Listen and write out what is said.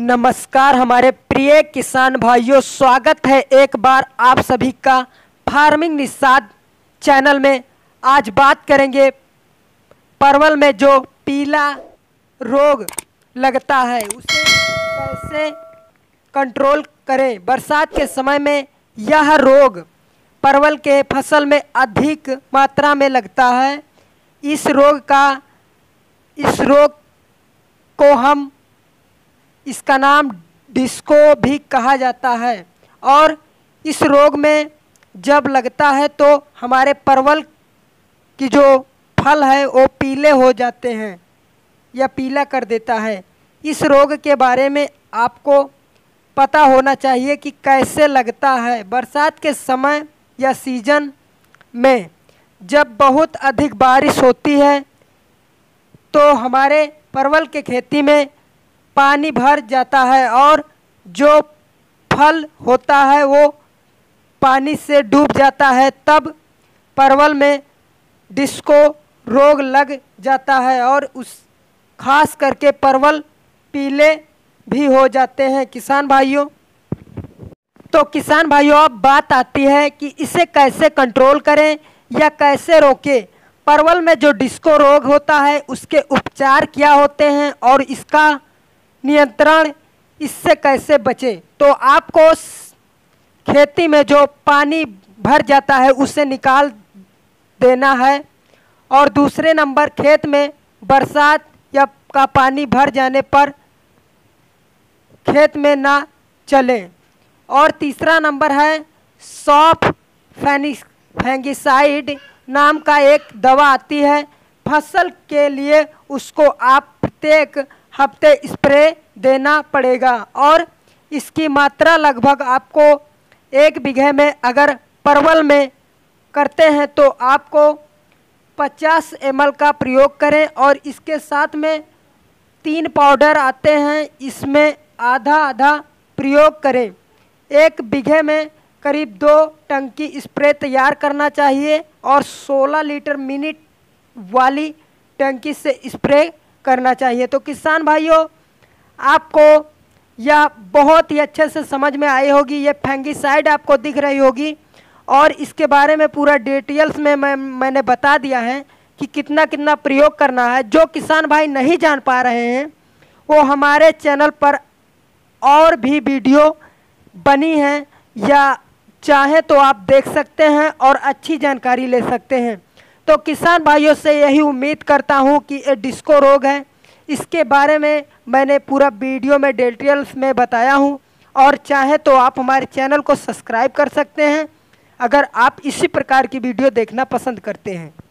नमस्कार हमारे प्रिय किसान भाइयों, स्वागत है एक बार आप सभी का फार्मिंग निषाद चैनल में। आज बात करेंगे परवल में जो पीला रोग लगता है उसे कैसे कंट्रोल करें। बरसात के समय में यह रोग परवल के फसल में अधिक मात्रा में लगता है। इस रोग को हम इसका नाम डिस्को भी कहा जाता है। और इस रोग में जब लगता है तो हमारे परवल की जो फल है वो पीले हो जाते हैं या पीला कर देता है। इस रोग के बारे में आपको पता होना चाहिए कि कैसे लगता है। बरसात के समय या सीजन में जब बहुत अधिक बारिश होती है तो हमारे परवल के खेती में पानी भर जाता है और जो फल होता है वो पानी से डूब जाता है। तब परवल में डिस्को रोग लग जाता है और उस खास करके परवल पीले भी हो जाते हैं। किसान भाइयों, अब बात आती है कि इसे कैसे कंट्रोल करें या कैसे रोकें। परवल में जो डिस्को रोग होता है उसके उपचार क्या होते हैं और इसका नियंत्रण, इससे कैसे बचे। तो आपको खेती में जो पानी भर जाता है उसे निकाल देना है। और दूसरे नंबर, खेत में बरसात या का पानी भर जाने पर खेत में ना चलें। और तीसरा नंबर है सॉफ्ट फेंगिसाइड नाम का एक दवा आती है फसल के लिए, उसको आप प्रत्येक हफ्ते स्प्रे देना पड़ेगा। और इसकी मात्रा लगभग आपको 1 बीघे में अगर परवल में करते हैं तो आपको 50 ml का प्रयोग करें। और इसके साथ में 3 पाउडर आते हैं, इसमें आधा आधा प्रयोग करें। 1 बीघे में करीब 2 टंकी स्प्रे तैयार करना चाहिए और 16 लीटर मिनट वाली टंकी से स्प्रे करना चाहिए। तो किसान भाइयों, आपको यह बहुत ही अच्छे से समझ में आई होगी। ये फंगिसाइड आपको दिख रही होगी और इसके बारे में पूरा डिटेल्स में मैंने बता दिया है कि कितना कितना प्रयोग करना है। जो किसान भाई नहीं जान पा रहे हैं वो हमारे चैनल पर और भी वीडियो बनी हैं, या चाहे तो आप देख सकते हैं और अच्छी जानकारी ले सकते हैं। तो किसान भाइयों से यही उम्मीद करता हूं कि ये डिस्को रोग है, इसके बारे में मैंने पूरा वीडियो में डिटेल्स में बताया हूं। और चाहे तो आप हमारे चैनल को सब्सक्राइब कर सकते हैं अगर आप इसी प्रकार की वीडियो देखना पसंद करते हैं।